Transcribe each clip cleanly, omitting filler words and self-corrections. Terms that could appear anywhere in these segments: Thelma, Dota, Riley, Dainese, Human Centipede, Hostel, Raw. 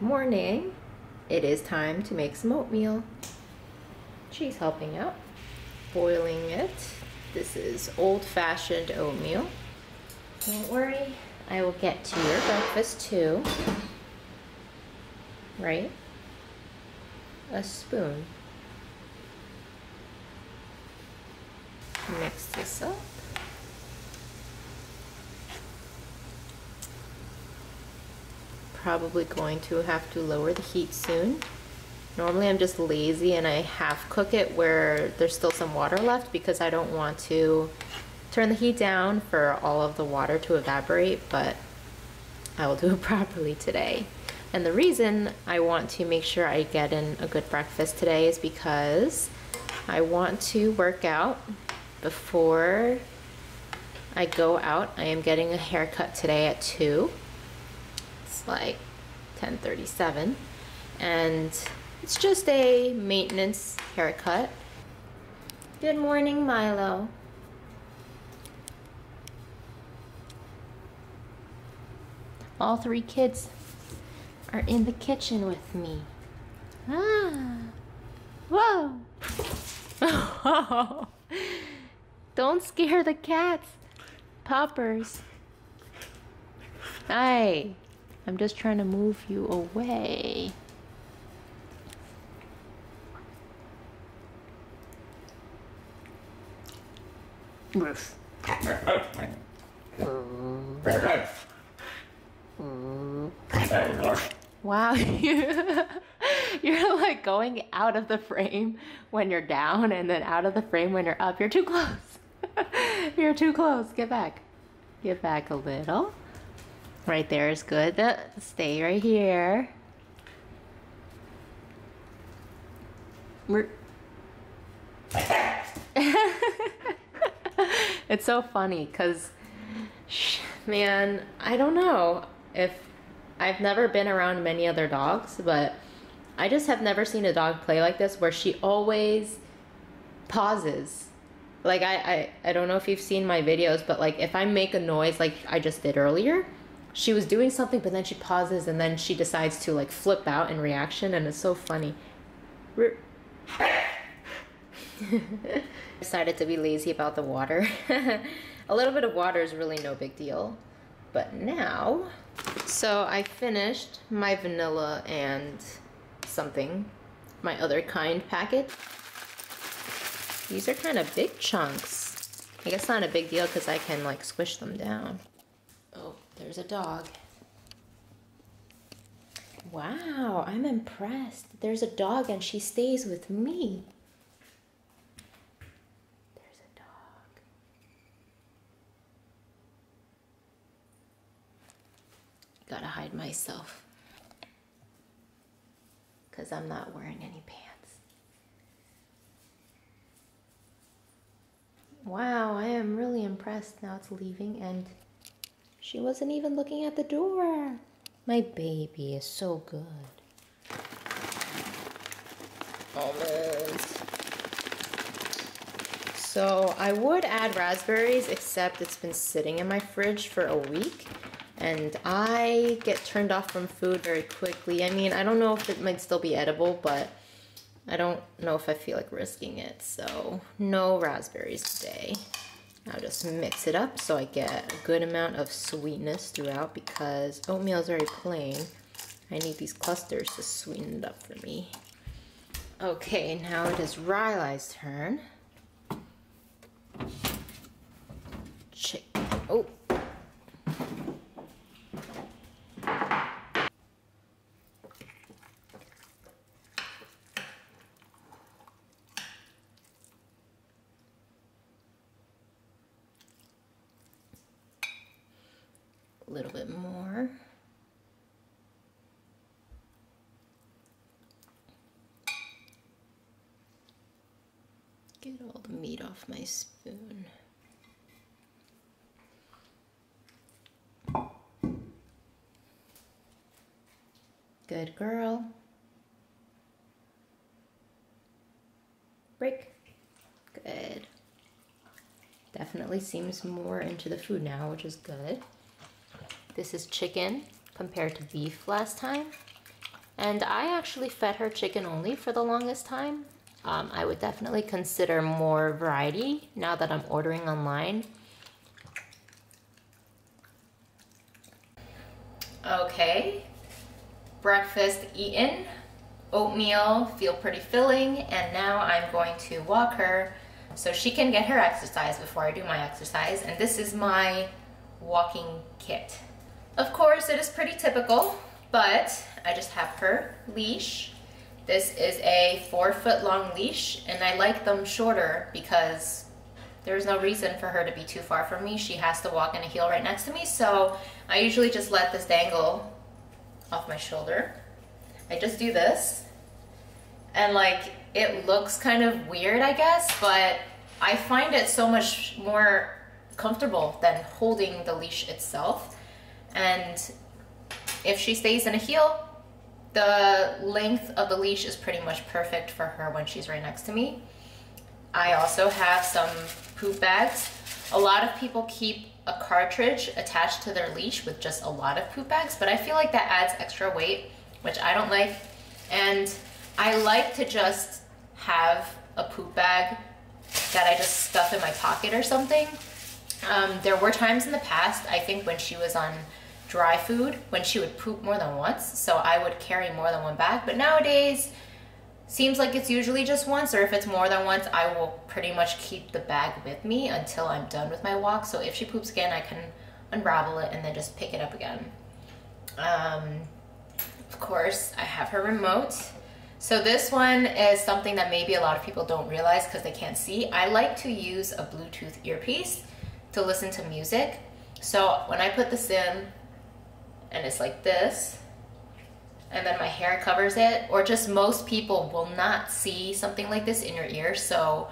morning, it is time to make some oatmeal. She's helping out, boiling it. This is old-fashioned oatmeal. Don't worry, I will get to your breakfast too. Right? A spoon. Mix this up. Probably going to have to lower the heat soon. Normally I'm just lazy and I half cook it where there's still some water left because I don't want to turn the heat down for all of the water to evaporate, but I will do it properly today. And the reason I want to make sure I get in a good breakfast today is because I want to work out before I go out. I am getting a haircut today at 2. It's like 10:37 and it's just a maintenance haircut. Good morning, Milo. All 3 kids are in the kitchen with me. Ah! Whoa! Don't scare the cats. Poppers. Hi. I'm just trying to move you away. Wow, you're like going out of the frame when you're down and then out of the frame when you're up. You're too close. You're too close. Get back. Get back a little. Right there is good. Stay right here. It's so funny because, man, I don't know if I've never been around many other dogs, but I just have never seen a dog play like this where she always pauses. Like, I don't know if you've seen my videos, but like if I make a noise like I just did earlier, she was doing something, but then she pauses and then she decides to like flip out in reaction, and it's so funny. Decided to be lazy about the water. A little bit of water is really no big deal. But now, so I finished my vanilla and something, my other kind packet. These are kind of big chunks. I guess not a big deal because I can like squish them down. Oh, there's a dog. Wow, I'm impressed. There's a dog and she stays with me. Gotta hide myself because I'm not wearing any pants. Wow, I am really impressed. Now it's leaving and she wasn't even looking at the door. My baby is so good. Almonds. So I would add raspberries, except it's been sitting in my fridge for a week. And I get turned off from food very quickly. I mean, I don't know if it might still be edible, but I don't know if I feel like risking it. So no raspberries today. I'll just mix it up so I get a good amount of sweetness throughout because oatmeal is very plain. I need these clusters to sweeten it up for me. Okay, now it is Riley's turn. Oh. A little bit more. Get all the meat off my spoon. Good girl. Break. Good. Definitely seems more into the food now, which is good. This is chicken compared to beef last time. And I actually fed her chicken only for the longest time. I would definitely consider more variety now that I'm ordering online. Okay, breakfast eaten, oatmeal feel pretty filling, and now I'm going to walk her so she can get her exercise before I do my exercise. And this is my walking kit. Of course, it is pretty typical, but I just have her leash. This is a 4-foot-long leash, and I like them shorter because there's no reason for her to be too far from me. She has to walk in a heel right next to me, so I usually just let this dangle off my shoulder. I just do this, and like, it looks kind of weird, I guess, but I find it so much more comfortable than holding the leash itself. And if she stays in a heel, the length of the leash is pretty much perfect for her when she's right next to me. I also have some poop bags. A lot of people keep a cartridge attached to their leash with just a lot of poop bags, but I feel like that adds extra weight, which I don't like. And I like to just have a poop bag that I just stuff in my pocket or something. There were times in the past, I think when she was on dry food, when she would poop more than once, so I would carry more than one bag. But nowadays, seems like it's usually just once, or if it's more than once, I will pretty much keep the bag with me until I'm done with my walk. So if she poops again, I can unravel it and then just pick it up again. Of course, I have her remote. So this one is something that maybe a lot of people don't realize because they can't see. I like to use a Bluetooth earpiece to listen to music. So when I put this in, and it's like this, and then my hair covers it, or just most people will not see something like this in your ear. So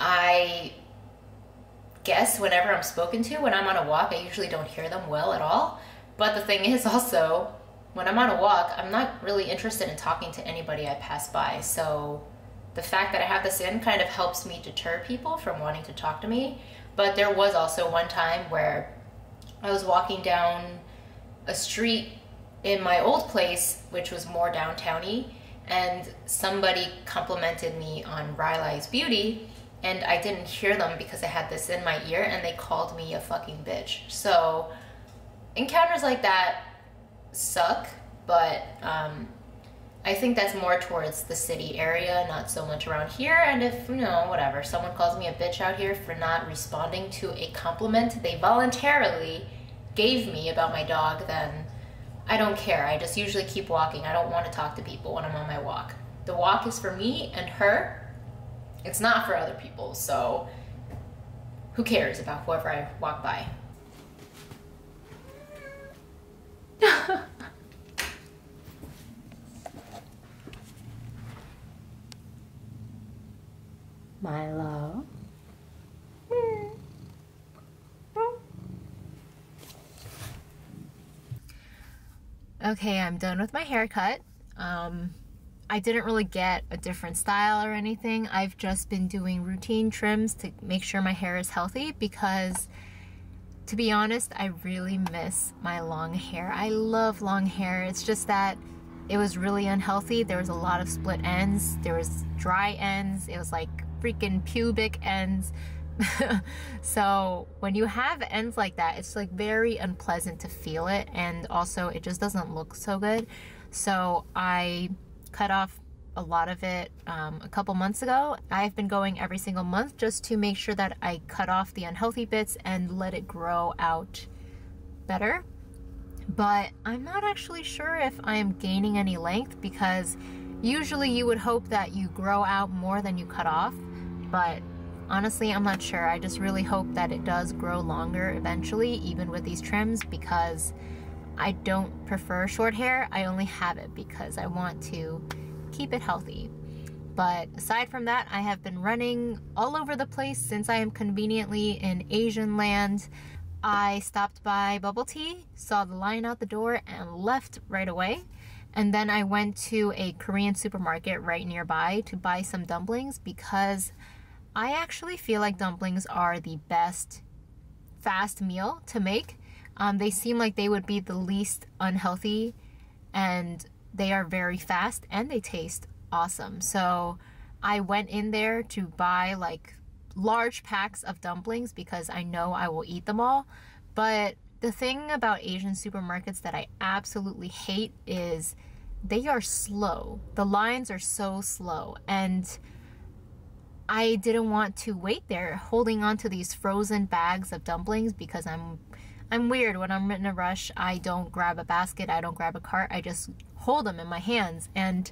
I guess whenever I'm spoken to, when I'm on a walk, I usually don't hear them well at all. But the thing is also, when I'm on a walk, I'm not really interested in talking to anybody I pass by. So the fact that I have this in kind of helps me deter people from wanting to talk to me. But there was also one time where I was walking down a street in my old place, which was more downtowny, and somebody complimented me on Riley's beauty, and I didn't hear them because I had this in my ear, and they called me a fucking bitch. So encounters like that suck, but I think that's more towards the city area, not so much around here. And if, you know, whatever, someone calls me a bitch out here for not responding to a compliment they voluntarily gave me about my dog, then I don't care. I just usually keep walking. I don't want to talk to people when I'm on my walk. The walk is for me and her. It's not for other people, so who cares about whoever I walk by? My love. Okay, I'm done with my haircut. I didn't really get a different style or anything. I've just been doing routine trims to make sure my hair is healthy because, to be honest, I really miss my long hair. I love long hair. It's just that it was really unhealthy. There was a lot of split ends. There was dry ends. It was like freaking pubic ends. So when you have ends like that, it's like very unpleasant to feel it, and also it just doesn't look so good. So I cut off a lot of it a couple months ago. I've been going every single month just to make sure that I cut off the unhealthy bits and let it grow out better. But I'm not actually sure if I am gaining any length, because usually you would hope that you grow out more than you cut off, but honestly, I'm not sure. I just really hope that it does grow longer eventually, even with these trims, because I don't prefer short hair. I only have it because I want to keep it healthy. But aside from that, I have been running all over the place since I am conveniently in Asian land. I stopped by Bubble Tea, saw the line out the door, and left right away. And then I went to a Korean supermarket right nearby to buy some dumplings, because I actually feel like dumplings are the best fast meal to make. They seem like they would be the least unhealthy and They are very fast and they taste awesome. So I went in there to buy like large packs of dumplings because I know I will eat them all. But the thing about Asian supermarkets that I absolutely hate is they are slow. The lines are so slow, and I didn't want to wait there holding on to these frozen bags of dumplings because I'm weird. When I'm in a rush, I don't grab a basket, I don't grab a cart, I just hold them in my hands. And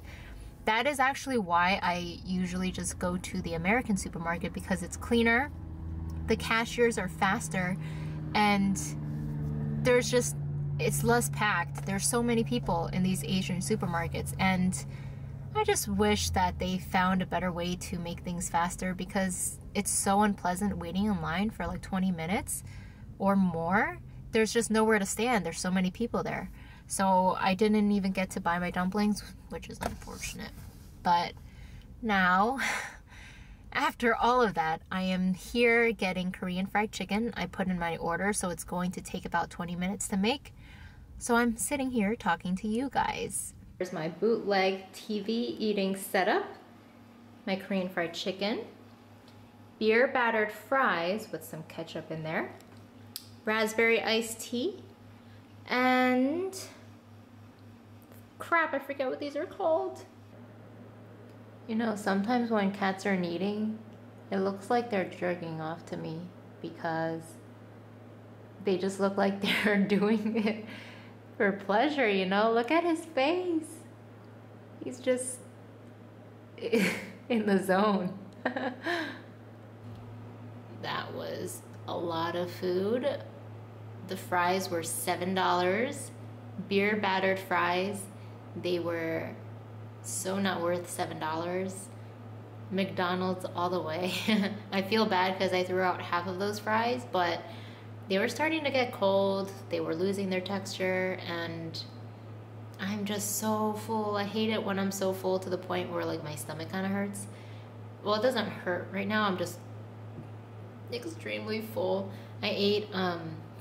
that is actually why I usually just go to the American supermarket, because it's cleaner, the cashiers are faster, and there's just, it's less packed. There's so many people in these Asian supermarkets, and I just wish that they found a better way to make things faster, because it's so unpleasant waiting in line for like 20 minutes or more. There's just nowhere to stand. There's so many people there. So I didn't even get to buy my dumplings, which is unfortunate. But now, after all of that, I am here getting Korean fried chicken. I put in my order, so it's going to take about 20 minutes to make. So I'm sitting here talking to you guys. Here's my bootleg TV eating setup, my Korean fried chicken, beer battered fries with some ketchup in there, raspberry iced tea, and crap, I forget what these are called. You know, sometimes when cats are kneading, it looks like they're jerking off to me because they just look like they're doing it for pleasure, you know? Look at his face. He's just in the zone. That was a lot of food. The fries were $7. Beer battered fries, they were so not worth $7. McDonald's all the way. I feel bad because I threw out half of those fries, but they were starting to get cold. They were losing their texture, and I'm just so full. I hate it when I'm so full to the point where like my stomach kind of hurts. Well, it doesn't hurt right now. I'm just extremely full. I ate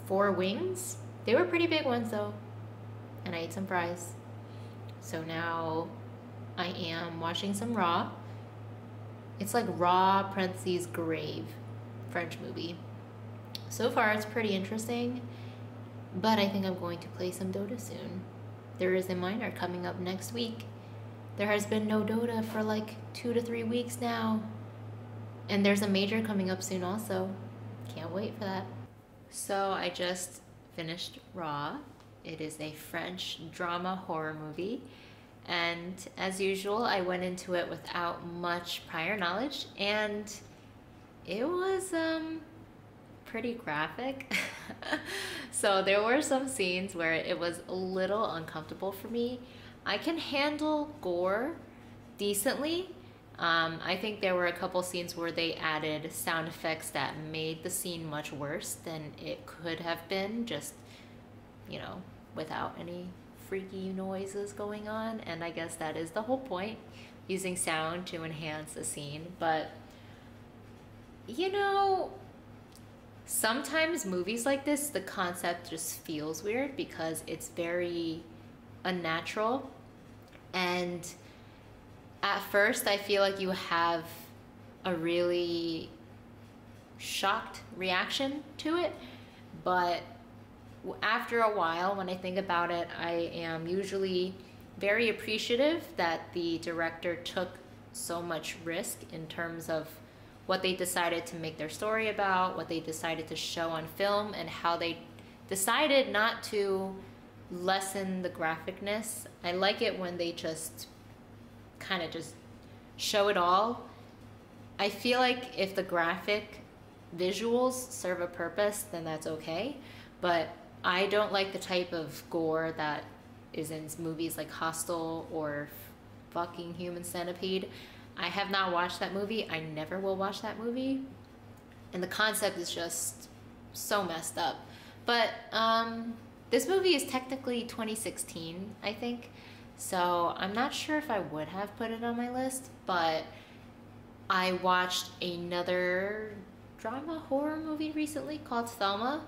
4 wings. They were pretty big ones though. And I ate some fries. So now I am watching some Raw. It's like Raw Prince's Grave, French movie. So far it's pretty interesting, but I think I'm going to play some Dota soon. There is a minor coming up next week. There has been no Dota for like 2 to 3 weeks now. And there's a major coming up soon also. Can't wait for that. So I just finished Raw. It is a French drama horror movie. And as usual, I went into it without much prior knowledge, and it was pretty graphic. So there were some scenes where it was a little uncomfortable for me. I can handle gore decently. I think there were a couple scenes where they added sound effects that made the scene much worse than it could have been, just, you know, without any freaky noises going on. And I guess that is the whole point, using sound to enhance a scene. But, you know, sometimes movies like this, the concept just feels weird because it's very unnatural. And at first, I feel like you have a really shocked reaction to it, but after a while, when I think about it, I am usually very appreciative that the director took so much risk in terms of what they decided to make their story about, what they decided to show on film, and how they decided not to lessen the graphicness. I like it when they just kind of just show it all. I feel like if the graphic visuals serve a purpose, then that's okay. But I don't like the type of gore that is in movies like Hostel or fucking Human Centipede. I have not watched that movie. I never will watch that movie. And the concept is just so messed up. But this movie is technically 2016, I think. So I'm not sure if I would have put it on my list, but I watched another drama horror movie recently called Thelma,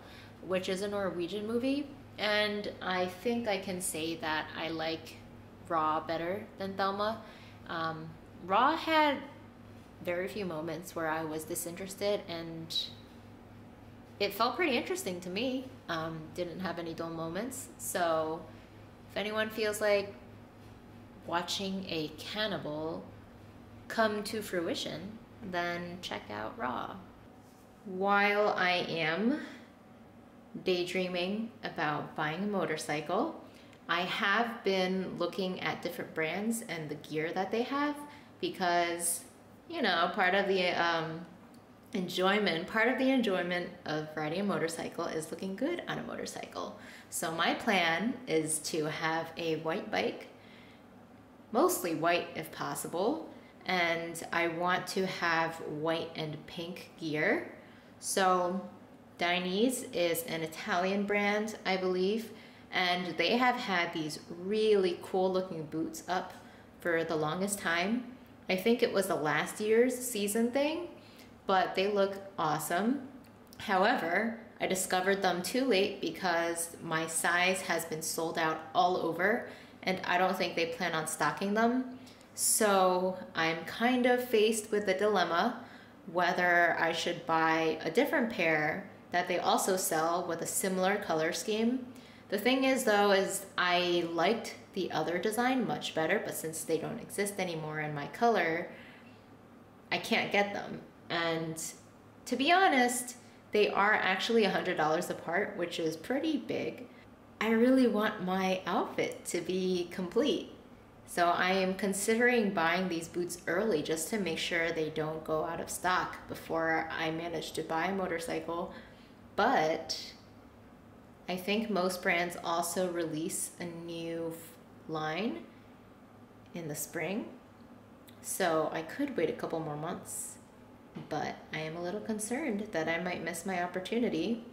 which is a Norwegian movie. And I think I can say that I like Raw better than Thelma. Raw had very few moments where I was disinterested, and it felt pretty interesting to me. Didn't have any dull moments. So if anyone feels like watching a cannibal come to fruition, then check out Raw. While I am daydreaming about buying a motorcycle, I have been looking at different brands and the gear that they have, because, you know, part of the enjoyment of riding a motorcycle is looking good on a motorcycle. So my plan is to have a white bike, mostly white if possible, and I want to have white and pink gear. So Dainese is an Italian brand, I believe, and they have had these really cool looking boots up for the longest time. I think it was the last year's season thing, but they look awesome. However, I discovered them too late because my size has been sold out all over, and I don't think they plan on stocking them. So I'm kind of faced with the dilemma whether I should buy a different pair that they also sell with a similar color scheme. The thing is though, is I liked the other design much better, but since they don't exist anymore in my color, I can't get them. And to be honest, they are actually $100 apart, which is pretty big. I really want my outfit to be complete. So I am considering buying these boots early just to make sure they don't go out of stock before I manage to buy a motorcycle. But I think most brands also release a new line in the spring, so I could wait a couple more months, but I am a little concerned that I might miss my opportunity.